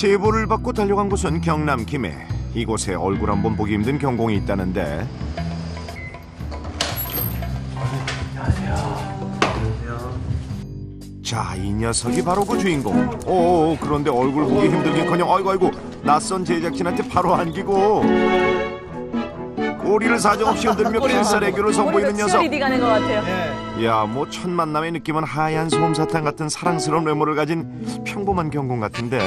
제보를 받고 달려간 곳은 경남 김해. 이곳에 얼굴 한번 보기 힘든 경공이 있다는데. 자, 이 녀석이 바로 그 주인공. 오, 그런데 얼굴 보기 힘들긴커녕 아이고 낯선 제작진한테 바로 안기고 꼬리를 사정없이 흔들며 필살 애교를 선보이는 녀석. 야, 뭐 첫 만남의 느낌은 하얀 솜사탕 같은 사랑스러운 외모를 가진 평범한 경공 같은데.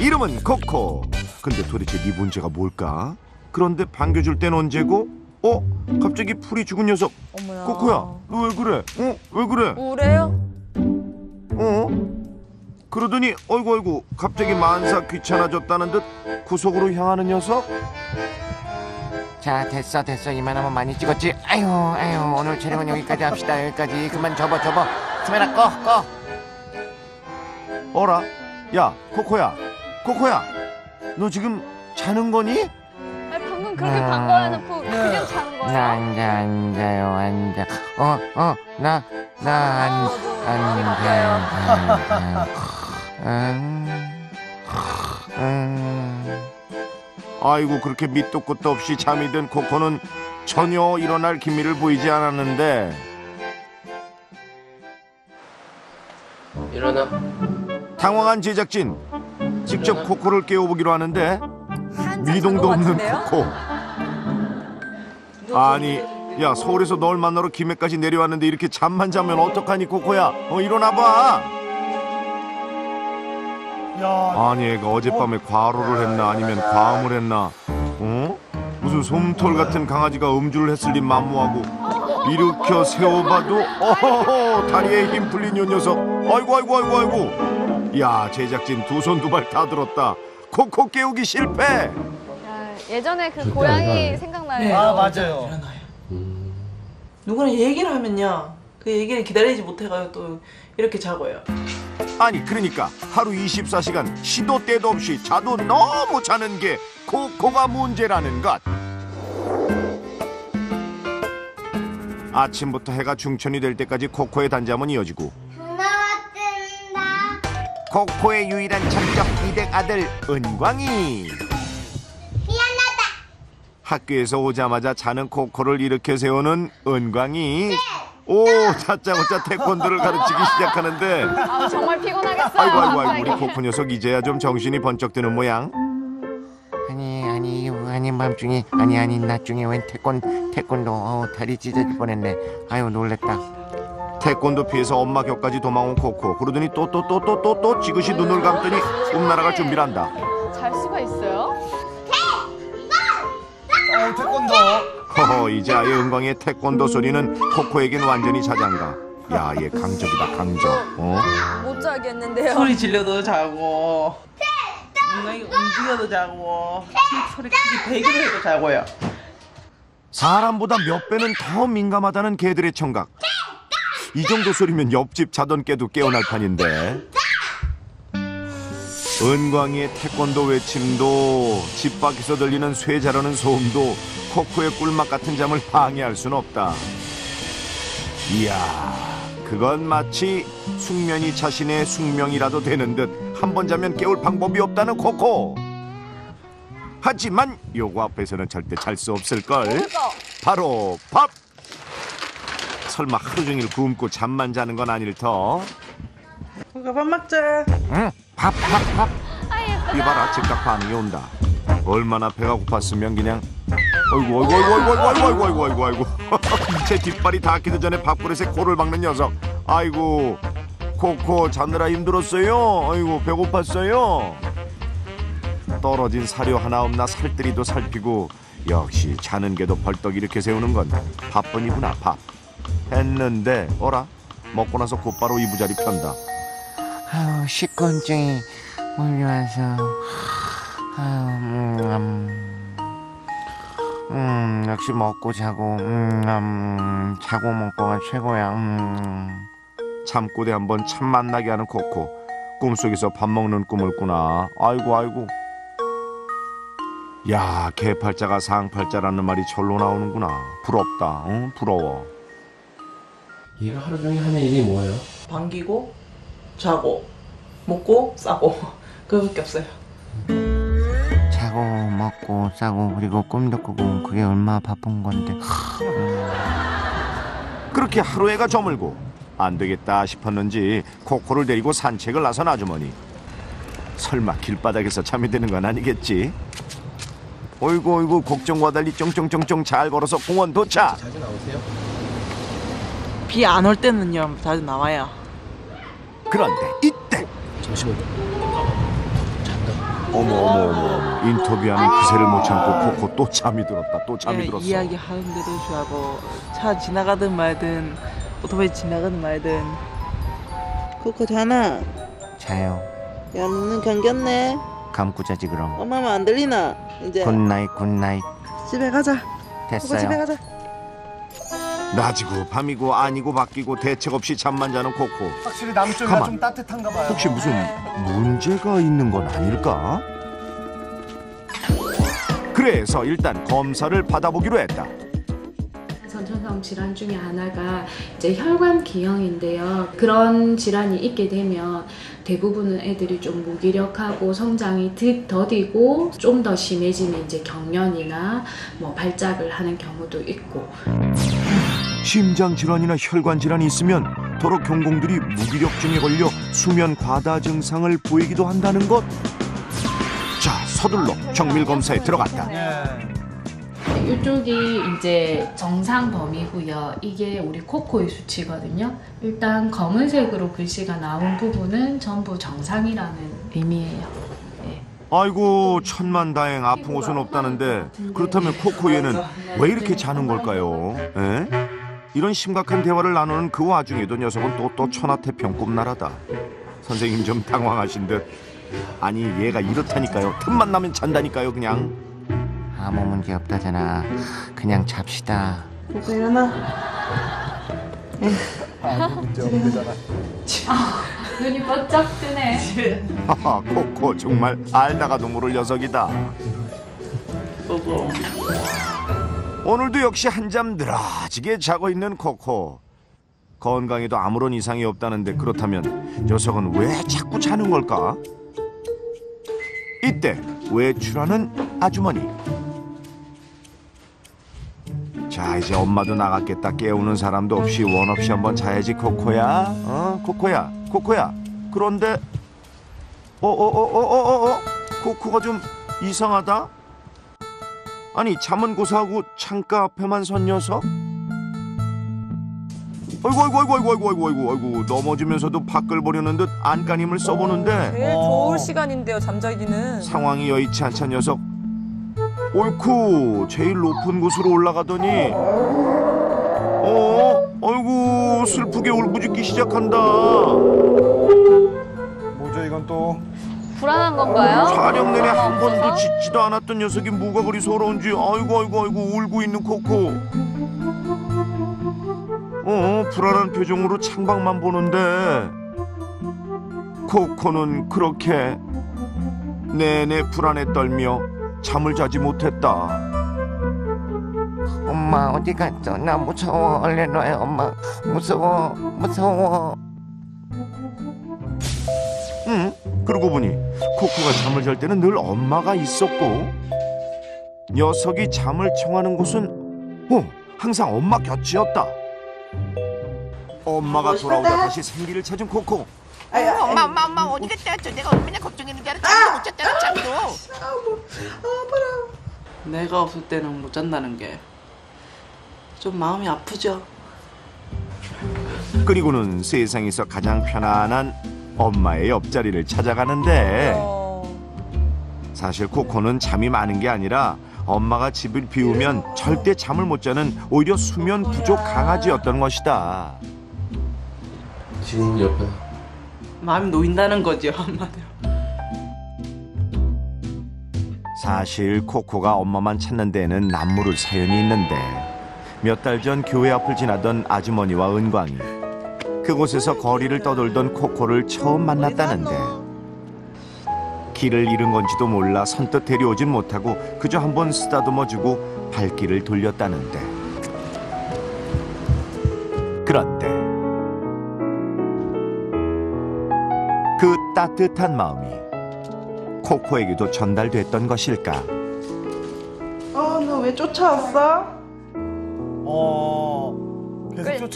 이름은 코코. 근데 도대체 네 문제가 뭘까? 그런데 반겨줄 땐 언제고? 어? 갑자기 풀이 죽은 녀석. 어머야. 코코야, 너 왜 그래? 어? 왜 그래? 우울해요? 어? 그러더니 어이구 갑자기 만사 귀찮아졌다는 듯 구석으로 향하는 녀석? 자, 됐어 이만하면 많이 찍었지. 아유 오늘 촬영은 여기까지 합시다. 여기까지. 그만 접어 카메라 꺼. 어라? 야, 코코야 너 지금 자는 거니? 아니, 방금 그렇게 반가워해놓고 그냥 자는 거야. 나 앉아요. 아이고, 그렇게 밑도 끝도 없이 잠이 든 코코는 전혀 일어날 기미를 보이지 않았는데. 일어나. 당황한 제작진 직접 코코를 깨워보기로 하는데 미동도 없는 코코. 아니, 야, 서울에서 널 만나러 김해까지 내려왔는데 이렇게 잠만 자면 어떡하니, 코코야. 일어나봐. 아니, 애가 어젯밤에 과로를 했나 아니면 과음을 했나. 어? 무슨 솜털 같은 강아지가 음주를 했을 리 만무하고 일으켜 세워봐도 어허허, 다리에 힘 풀린 요 녀석. 아이고. 야, 제작진 두 손 두 발 다 들었다. 코코 깨우기 실패. 야, 예전에 그 고양이 생각나요. 네. 아, 맞아요. 누구랑 얘기를 하면요, 그 얘기를 기다리지 못해가지고 또 이렇게 자고요. 아니, 그러니까 하루 24시간 시도 때도 없이 자도 너무 자는 게 코코가 문제라는 것. 아침부터 해가 중천이 될 때까지 코코의 단잠은 이어지고. 코코의 유일한 참적 이댁 아들 은광이. 미안하다. 학교에서 오자마자 자는 코코를 일으켜 세우는 은광이. 네. 오, 다짜고짜 태권도를 가르치기 시작하는데. 아, 정말 피곤하겠어요. 아이고, 우리 코코 녀석 이제야 좀 정신이 번쩍 드는 모양. 아니 밤중에 아니 낮중에 웬 태권도. 다리 찢어질 뻔했네. 아유, 놀랬다. 태권도 피해서 엄마 곁까지 도망온 코코. 그러더니 또 지그시 눈을 감더니 꿈나라갈 준비를 한다. 잘 수가 있어요? 태권도. 허허, 이제 아예 은광이의 태권도 소리는 코코에겐 완전히 자장가. 야, 얘 강적이다, 강적. 못 자겠는데요. 소리 질려도 자고, 은광이 움직여도 자고, 소리 크게 배기를 해도 자고요. 사람보다 몇 배는 더 민감하다는 개들의 청각. 이 정도 소리면 옆집 자던 깨도 깨어날 판인데. 은광이의 태권도 외침도, 집 밖에서 들리는 쇠 자르는 소음도 코코의 꿀맛 같은 잠을 방해할 순 없다. 이야, 그건 마치 숙면이 자신의 숙명이라도 되는 듯 한 번 자면 깨울 방법이 없다는 코코. 하지만 요거 앞에서는 절대 잘 수 없을걸. 바로 밥! 설마 하루 종일 굶고 잠만 자는 건 아닐 터. 누가 밥 먹자. 응, 밥. 이봐라, 즉각 반응이 온다. 얼마나 배가 고팠으면 그냥 아이고. 제 뒷발이 닿기도 전에 밥그릇에 코를 박는 녀석. 아이고, 코코 자느라 힘들었어요. 아이고, 배고팠어요. 떨어진 사료 하나 없나 살뜰히도 살피고. 역시 자는 게도 벌떡 일으켜 세우는 건 밥뿐이구나, 밥. 했는데 어라, 먹고 나서 곧바로 이부자리 편다. 아우, 식곤증이 몰려와서. 아우, 역시 먹고 자고 자고 먹고가 최고야. 잠꼬대 한번 참 만나게 하는 코코. 꿈속에서 밥 먹는 꿈을 꾸나. 아이고. 야, 개팔자가 상팔자라는 말이 절로 나오는구나. 부럽다. 응? 부러워. 얘가 하루 종일 하는 일이 뭐예요? 반기고, 자고, 먹고, 싸고. 그거밖에 없어요. 자고 먹고 싸고 그리고 꿈도 꾸고 그게 얼마나 바쁜 건데. 그렇게 하루 해가 저물고 안 되겠다 싶었는지 코코를 데리고 산책을 나선 아주머니. 설마 길바닥에서 잠이 드는 건 아니겠지? 어이구 어이구 걱정과 달리 쫑쫑쫑쫑 잘 걸어서 공원 도착. 자주 나오세요? 비 안 올 때는요 자주 나와요. 그런데 이때 잠시만요. 잔다. 어머 어머 어머. 인터뷰하는 기세를 못 참고 코코 또 잠이 들었다. 또 잠이 들었어. 이야기 하는데도 좋아하고 차 지나가든 말든 오토바이 지나가든 말든. 코코 자나? 자요. 야 너는 견겼네. 감고 자지 그럼. 엄마 말 안 들리나? 이제 굿나잇 굿나잇. 집에 가자. 됐어요. 집에 가자. 낮이고 밤이고 아니고 바뀌고 대책 없이 잠만 자는 코코. 확실히 남쪽이 좀 따뜻한가 봐요. 혹시 무슨 문제가 있는 건 아닐까? 그래서 일단 검사를 받아보기로 했다. 선천성 질환 중에 하나가 이제 혈관 기형인데요. 그런 질환이 있게 되면 대부분은 애들이 좀 무기력하고 성장이 더디고 좀 더 심해지면 이제 경련이나 뭐 발작을 하는 경우도 있고. 심장 질환이나 혈관 질환이 있으면 더러 경공들이 무기력증에 걸려 수면 과다 증상을 보이기도 한다는 것. 자, 서둘러 정밀 검사에 들어갔다. 이쪽이 이제 정상 범위고요. 이게 우리 코코의 수치거든요. 일단 검은색으로 글씨가 나온 부분은 전부 정상이라는 의미예요. 네. 아이고 천만다행 아픈 곳은 없다는데 그렇다면 코코 얘는 왜 이렇게 자는 걸까요? 에? 이런 심각한 대화를 나누는 그 와중에도 녀석은 또 천하태평 꿈나라다. 선생님 좀 당황하신 듯. 아니 얘가 이렇다니까요. 틈만 나면 잔다니까요 그냥. 아무 문제 없다잖아. 그냥 잡시다. 코코 일어나. 아무 문제 없대잖아. 눈이 번쩍 뜨네. 하하, 코코 정말 알다가도 모를 녀석이다. 코코. 오늘도 역시 한잠 늘어지게 자고 있는 코코. 건강에도 아무런 이상이 없다는데 그렇다면 녀석은 왜 자꾸 자는 걸까? 이때 외출하는 아주머니. 자 이제 엄마도 나갔겠다. 깨우는 사람도 없이 원 없이 한번 자야지 코코야. 코코야 코코야. 그런데 코코가 좀 이상하다. 아니 잠은 고사하고 창가 앞에만 선 녀석. 아이고 넘어지면서도 밖을보려는 듯 안간힘을 써보는데. 제일 좋을 시간인데요 잠자기는. 상황이 여의치 않자 녀석. 옳고 제일 높은 곳으로 올라가더니 아이고 슬프게 울부짖기 시작한다. 뭐죠 이건 또? 불안한 건가요? 촬영 내내 한 번도 짖지도 않았던 녀석이 뭐가 그리 서러운지 아이고 울고 있는 코코. 불안한 표정으로 창밖만 보는데 코코는 그렇게 내내 불안에 떨며 잠을 자지 못했다. 엄마 어디 갔어? 나 무서워. 얼른 와요 엄마. 무서워. 그러고 보니 코코가 잠을 잘 때는 늘 엄마가 있었고 녀석이 잠을 청하는 곳은 항상 엄마 곁이었다. 엄마가 돌아오자 다시 생기를 찾은 코코. 엄마 어디 갔다 왔어? 내가 얼마나 걱정했는지 알아? 잠도 못 잤잖아 잠도. 아파라. 내가 없을 때는 못 잔다는 게 좀 마음이 아프죠. 그리고는 세상에서 가장 편안한 엄마의 옆자리를 찾아가는데 사실 코코는 잠이 많은 게 아니라 엄마가 집을 비우면 절대 잠을 못 자는 오히려 수면 부족 강아지였던 것이다. 지금 옆에 마음이 놓인다는 거지요 한마디로. 사실 코코가 엄마만 찾는 데에는 남모를 사연이 있는데 몇 달 전 교회 앞을 지나던 아주머니와 은광이 그곳에서 거리를 떠돌던 코코를 처음 만났다는데 길을 잃은 건지도 몰라 선뜻 데려오진 못하고 그저 한번 쓰다듬어주고 발길을 돌렸다는데. 그런데 그 따뜻한 마음이 코코에게도 전달됐던 것일까? 너 왜 쫓아왔어? 계속 쫓아온 거예요.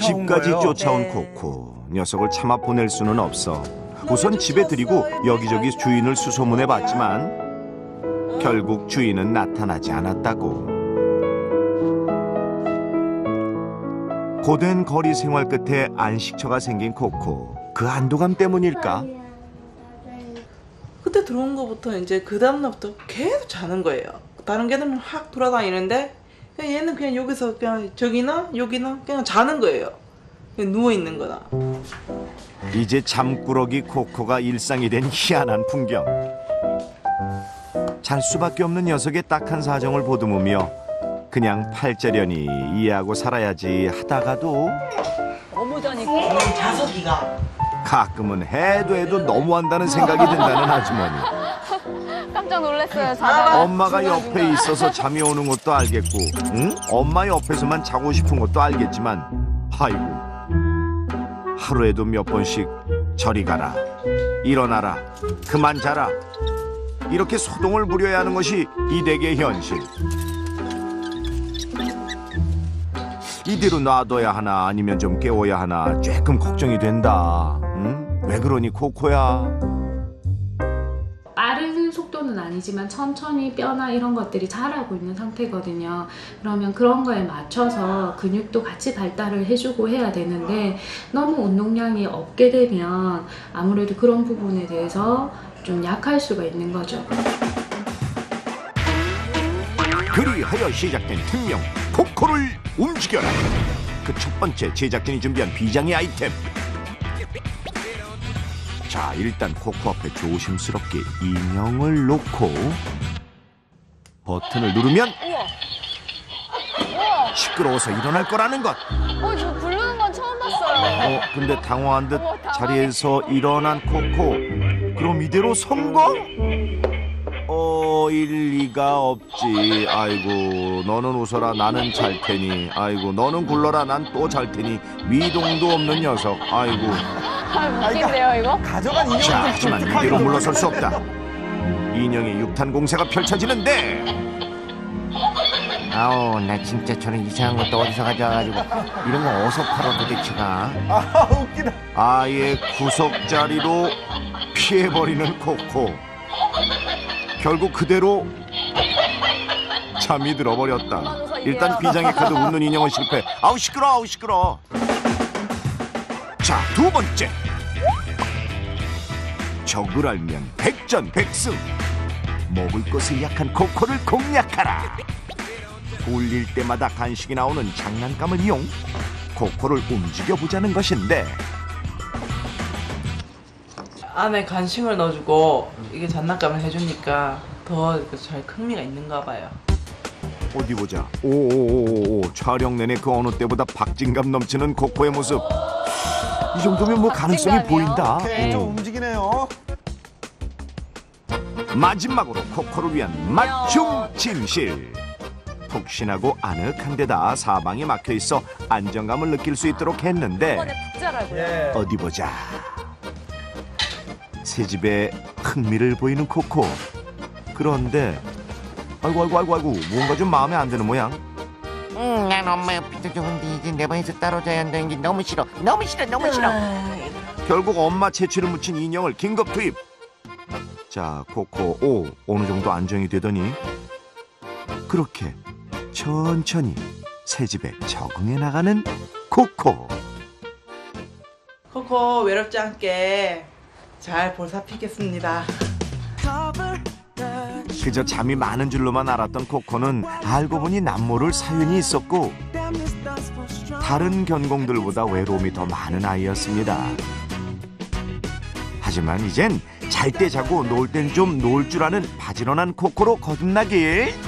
집까지 쫓아온 코코. 녀석을 참아 보낼 수는 없어. 우선 집에 들이고 여기저기 주인을 수소문해 봤지만 결국 주인은 나타나지 않았다고. 고된 거리 생활 끝에 안식처가 생긴 코코. 그 안도감 때문일까? 그때 들어온 거부터 이제 그 다음날부터 계속 자는 거예요. 다른 개들은 확 돌아다니는데 그냥 얘는 그냥 여기서 그냥 저기나 여기나 그냥 자는 거예요. 그냥 누워있는 거나. 이제 잠꾸러기 코코가 일상이 된 희한한 풍경. 잘 수밖에 없는 녀석의 딱한 사정을 보듬으며 그냥 팔자려니 이해하고 살아야지 하다가도 어머다니까 자석이가 가끔은 해도 해도 너무한다는 생각이 든다는 아주머니. 깜짝 놀랐어요. 엄마가 옆에 있어서 잠이 오는 것도 알겠고, 응? 엄마 옆에서만 자고 싶은 것도 알겠지만, 아이고, 하루에도 몇 번씩 저리 가라, 일어나라, 그만 자라, 이렇게 소동을 부려야 하는 것이 이 댁의 현실. 이대로 놔둬야 하나 아니면 좀 깨워야 하나 조금 걱정이 된다. 응? 왜 그러니 코코야? 빠른 속도는 아니지만 천천히 뼈나 이런 것들이 자라고 있는 상태거든요. 그러면 그런 거에 맞춰서 근육도 같이 발달을 해주고 해야 되는데 너무 운동량이 없게 되면 아무래도 그런 부분에 대해서 좀 약할 수가 있는 거죠. 그리하여 시작된 특명 코코를 움직여라. 그 첫 번째 제작진이 준비한 비장의 아이템. 자, 일단 코코 앞에 조심스럽게 인형을 놓고 버튼을 누르면 시끄러워서 일어날 거라는 것. 저 부르는 건 처음 봤어요. 근데 당황한 듯 자리에서 일어난 코코. 그럼 이대로 성공? 일리가 없지. 아이고, 너는 웃어라, 나는 잘 테니. 아이고, 너는 굴러라, 난 또 잘 테니. 미동도 없는 녀석. 아이고. 웃긴데요, 이거? 가져간 인형이. 자, 하지만 이대로 물러설 수 없다. 인형의 육탄 공세가 펼쳐지는데. 아우, 나 진짜 저런 이상한 것도 어디서 가져와가지고. 이런 거 어서 팔아, 도대체가. 아, 웃기다. 아예 구석자리로 피해버리는 코코. 결국 그대로 잠이 들어버렸다. 일단 비장의 카드 웃는 인형은 실패. 아우 시끄러워, 아우 시끄러워. 자, 두 번째. 적을 알면 백전백승. 먹을 것에 약한 코코를 공략하라. 울릴 때마다 간식이 나오는 장난감을 이용. 코코를 움직여보자는 것인데. 안에 간식을 넣어주고 이게 장난감을 해주니까 더 잘 흥미가 있는가 봐요. 어디 보자. 오오오오. 촬영 내내 그 어느 때보다 박진감 넘치는 코코의 모습. 이 정도면 뭐 가능성이 보인다. 오케이, 좀 움직이네요. 마지막으로 코코를 위한 맞춤 침실. 푹신하고 아늑한 데다 사방이 막혀 있어 안정감을 느낄 수 있도록 했는데. 예. 어디 보자. 새집에 흥미를 보이는 코코. 그런데 아이고 뭔가 좀 마음에 안 드는 모양. 난 엄마 옆에도 좋은데 이제 내 방에서 따로 자야 한다는 게 너무 싫어. 결국 엄마 채취를 묻힌 인형을 긴급 투입. 자, 코코 어느 정도 안정이 되더니 그렇게 천천히 새집에 적응해 나가는 코코. 코코 외롭지 않게 잘 보살피겠습니다. 그저 잠이 많은 줄로만 알았던 코코는 알고 보니 남모를 사연이 있었고 다른 견공들보다 외로움이 더 많은 아이였습니다. 하지만 이젠 잘 때 자고 놀 땐 좀 놀 줄 아는 바지런한 코코로 거듭나길.